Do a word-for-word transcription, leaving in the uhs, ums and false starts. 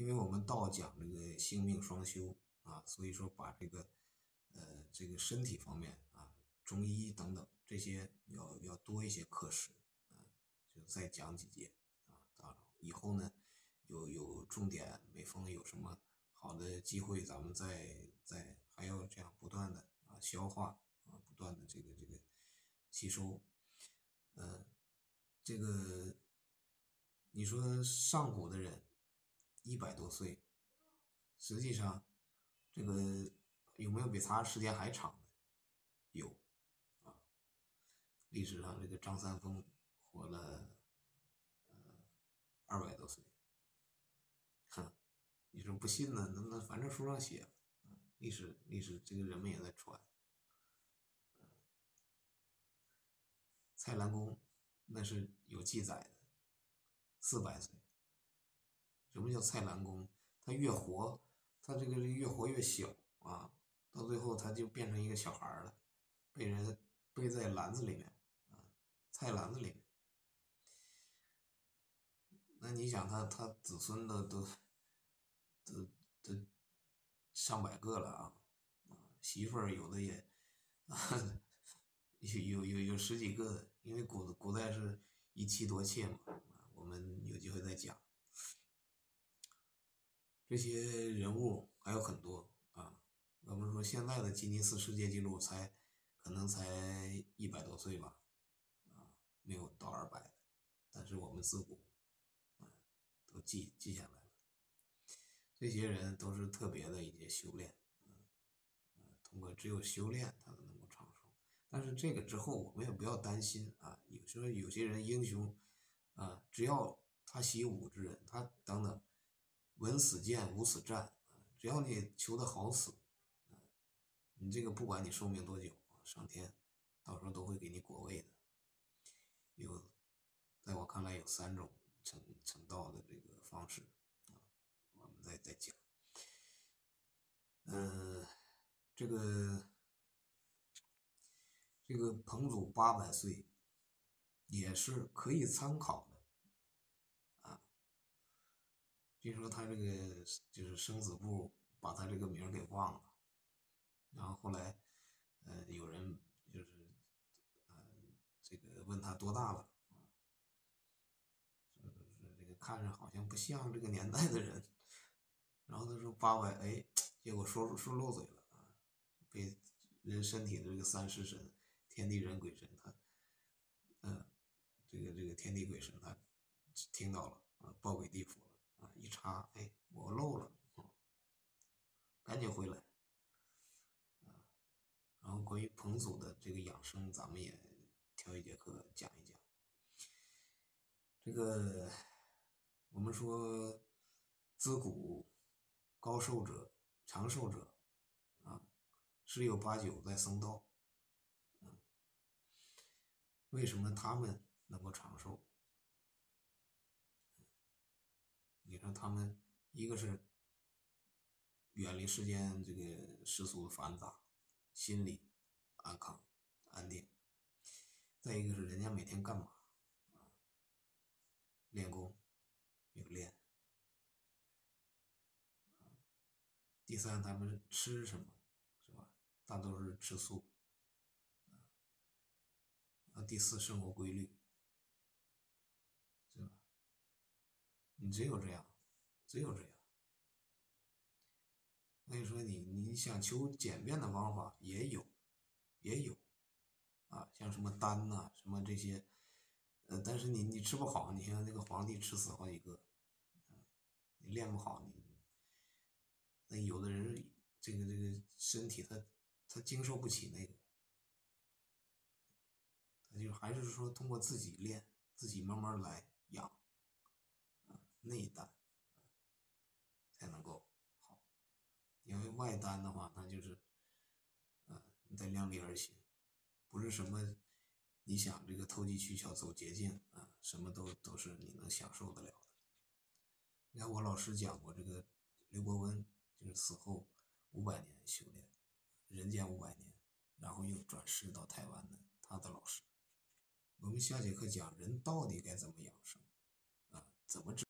因为我们道讲这个性命双修啊，所以说把这个呃这个身体方面啊，中医等等这些要要多一些课时啊，就再讲几节啊。当然以后呢有有重点，每逢有什么好的机会，咱们再再还要这样不断的啊消化啊，不断的这个这个吸收，呃，这个你说上古的人一百多岁，实际上这个有没有比他时间还长的？有啊，历史上这个张三丰活了呃二百多岁，哼，你说不信呢？那那反正书上写了，历史历史这个人们也在传。蔡澜公那是有记载的，四百岁。什么叫蔡澜公？他越活，他这个越活越小啊，到最后他就变成一个小孩了，被人背在篮子里面啊，菜篮子里面。那你想他，他子孙的都都都上百个了啊，媳妇儿有的也啊。有有有有十几个的，因为古古代是一妻多妾嘛，我们有机会再讲这些人物还有很多啊。我们说现在的吉尼斯世界纪录才可能才一百多岁吧，啊，没有到二百，但是我们自古啊都记记下来了。这些人都是特别的一些修炼，啊，通过只有修炼，他们能够长寿。但是这个之后我们也不要担心啊，有时候有些人英雄啊，只要他习武之人，他等等闻死谏无死战，只要你求的好死，你这个不管你寿命多久，上天到时候都会给你果位的。有在我看来有三种成成道的这个方式啊，我们再再讲。嗯、呃、这个这个彭祖八百岁也是可以参考的啊，据说他这个就是生死簿把他这个名给忘了，然后后来呃有人就是呃这个问他多大了，啊，这个看着好像不像这个年代的人，然后他说八百，哎，结果说说漏嘴了啊，被人身体的这个三尸神。天地人鬼神，他，呃，这个这个天地鬼神，他听到了啊，报给地府了啊，一查，哎，我漏了，啊，赶紧回来，啊，然后关于彭祖的这个养生，咱们也挑一节课讲一讲。这个我们说，自古高寿者、长寿者，啊，十有八九在僧道。为什么他们能够长寿？你看他们，一个是远离世间这个世俗的繁杂，心理安康安定；再一个是人家每天干嘛？练功有练。第三，他们吃什么是吧？大都是吃素。第四，生活规律，是吧？你只有这样，只有这样。所以说你，你你想求简便的方法也有，也有，啊，像什么丹呐、啊，什么这些，呃，但是你你吃不好，你像那个皇帝吃死好几个，啊，你练不好你，那有的人这个这个身体他他经受不起那个。就还是说通过自己练，自己慢慢来养，啊，内丹才能够好。因为外丹的话，那就是，呃，你得量力而行，不是什么你想这个投机取巧、走捷径啊，什么都都是你能享受得了的。你看我老师讲过，这个刘伯温就是死后五百年修炼，人间五百年，然后又转世到台湾的他的老师。我们下节课讲人到底该怎么养生啊？怎么治？